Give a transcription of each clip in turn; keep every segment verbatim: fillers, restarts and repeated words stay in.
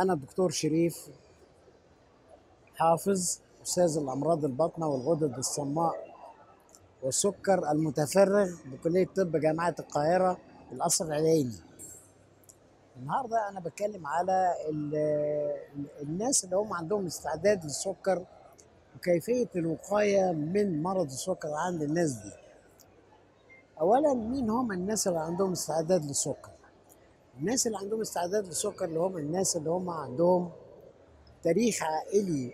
أنا الدكتور شريف حافظ، أستاذ الأمراض الباطنة والغدد الصماء والسكر المتفرغ بكلية طب جامعة القاهرة القصر العيني. النهارده أنا بتكلم على الناس اللي هم عندهم استعداد للسكر وكيفية الوقاية من مرض السكر عند الناس دي. أولاً، مين هم الناس اللي عندهم استعداد للسكر؟ الناس اللي عندهم استعداد للسكر اللي هم الناس اللي هم عندهم تاريخ عائلي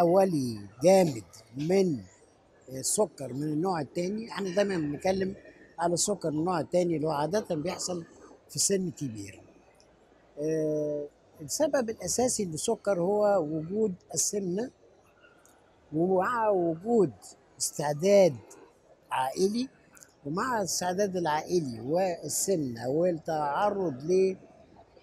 أولي جامد من السكر من النوع الثاني. احنا دايما بنتكلم على السكر من النوع الثاني اللي هو عادة بيحصل في سن كبير. السبب الأساسي للسكر هو وجود السمنة ومع وجود استعداد عائلي، ومع الاستعداد العائلي والسمنة والتعرض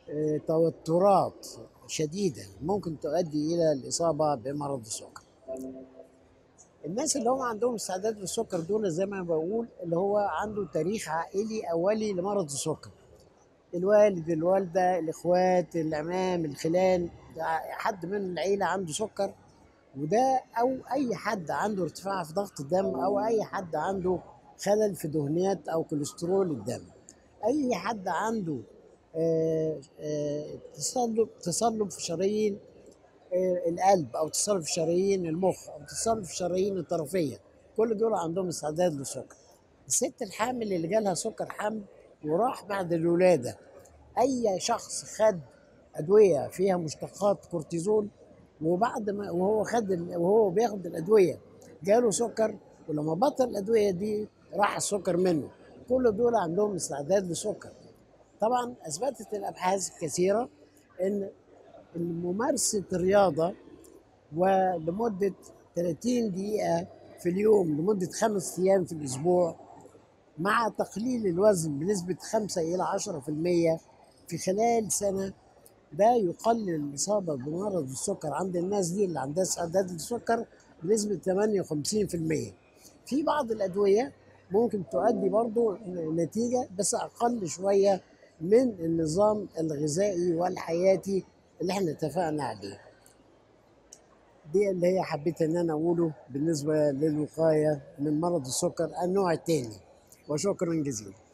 لتوترات شديدة ممكن تؤدي إلى الإصابة بمرض السكر. الناس اللي هم عندهم استعداد للسكر دول زي ما بقول اللي هو عنده تاريخ عائلي أولي لمرض السكر، الوالد، الوالدة، الإخوات، العمام، الخلان، حد من العيلة عنده سكر، وده أو أي حد عنده ارتفاع في ضغط الدم، أو أي حد عنده خلل في دهنيات أو كوليسترول الدم، أي حد عنده آآ آآ تصلب تصلب في شرايين القلب، أو تصلب في شرايين المخ، أو تصلب في شرايين الطرفية، كل دول عندهم استعداد للسكر. الست الحامل اللي جالها سكر حمل وراح بعد الولادة، أي شخص خد أدوية فيها مشتقات كورتيزون وبعد ما وهو خد وهو بياخد الأدوية جاله سكر، ولما بطل الأدوية دي راح السكر منه، كل دول عندهم استعداد للسكر. طبعا أثبتت الأبحاث الكثيرة إن ممارسة الرياضة ولمدة ثلاثين دقيقة في اليوم لمدة خمس أيام في الأسبوع، مع تقليل الوزن بنسبة خمسة إلى عشرة في المية في خلال سنة، ده يقلل الإصابة بمرض السكر عند الناس دي اللي عندها استعداد للسكر بنسبة ثمانية وخمسين في المية. في بعض الأدوية ممكن تؤدي برضو نتيجة بس أقل شوية من النظام الغذائي والحياتي اللي احنا اتفقنا عليه. دي اللي هي حبيت ان انا اقوله بالنسبة للوقاية من مرض السكر النوع الثاني، وشكرا جزيلا.